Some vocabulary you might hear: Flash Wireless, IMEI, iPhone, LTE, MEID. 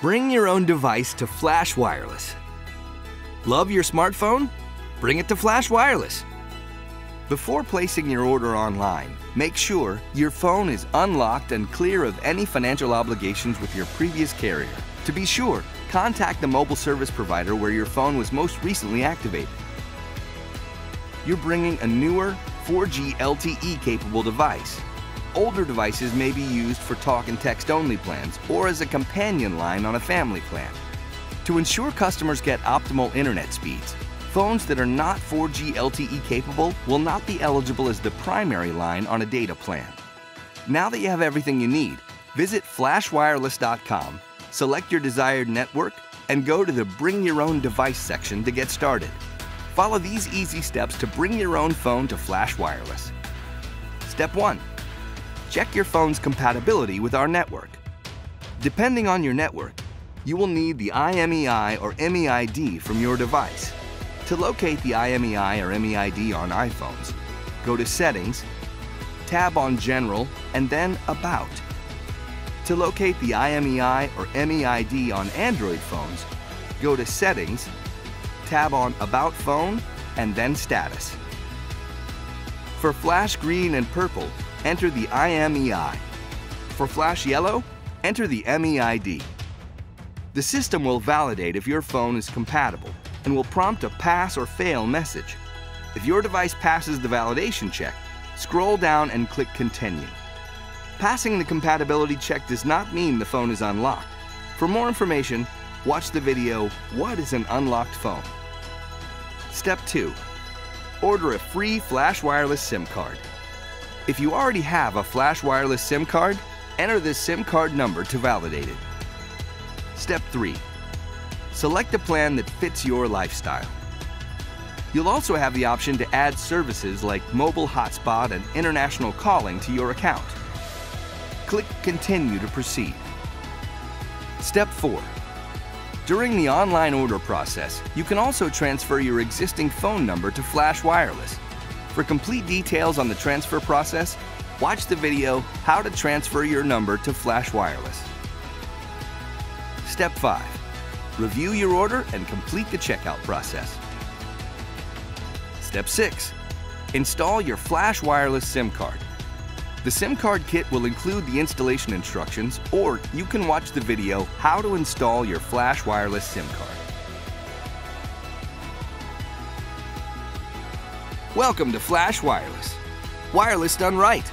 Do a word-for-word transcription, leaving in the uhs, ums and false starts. Bring your own device to Flash Wireless. Love your smartphone? Bring it to Flash Wireless. Before placing your order online, make sure your phone is unlocked and clear of any financial obligations with your previous carrier. To be sure, contact the mobile service provider where your phone was most recently activated. You're bringing a newer four G L T E capable device. Older devices may be used for talk and text only plans or as a companion line on a family plan. To ensure customers get optimal internet speeds, phones that are not four G L T E capable will not be eligible as the primary line on a data plan. Now that you have everything you need, visit flash wireless dot com, select your desired network, and go to the Bring Your Own Device section to get started. Follow these easy steps to bring your own phone to Flash Wireless. Step one. Check your phone's compatibility with our network. Depending on your network, you will need the I M E I or M E I D from your device. To locate the I M E I or M E I D on iPhones, go to Settings, tab on General, and then About. To locate the I M E I or M E I D on Android phones, go to Settings, tab on About Phone, and then Status. For flash green and purple, enter the I M E I. For flash yellow, enter the M E I D. The system will validate if your phone is compatible and will prompt a pass or fail message. If your device passes the validation check, scroll down and click Continue. Passing the compatibility check does not mean the phone is unlocked. For more information, watch the video, What is an Unlocked Phone? Step two. Order a free Flash Wireless SIM card. If you already have a Flash Wireless SIM card, enter this SIM card number to validate it. Step three. Select a plan that fits your lifestyle. You'll also have the option to add services like mobile hotspot and international calling to your account. Click Continue to proceed. Step four. During the online order process, you can also transfer your existing phone number to Flash Wireless. For complete details on the transfer process, watch the video How to Transfer Your Number to Flash Wireless. Step five. Review your order and complete the checkout process. Step six. Install your Flash Wireless SIM card. The SIM card kit will include the installation instructions, or you can watch the video How to Install Your Flash Wireless SIM Card. Welcome to Flash Wireless. Wireless done right.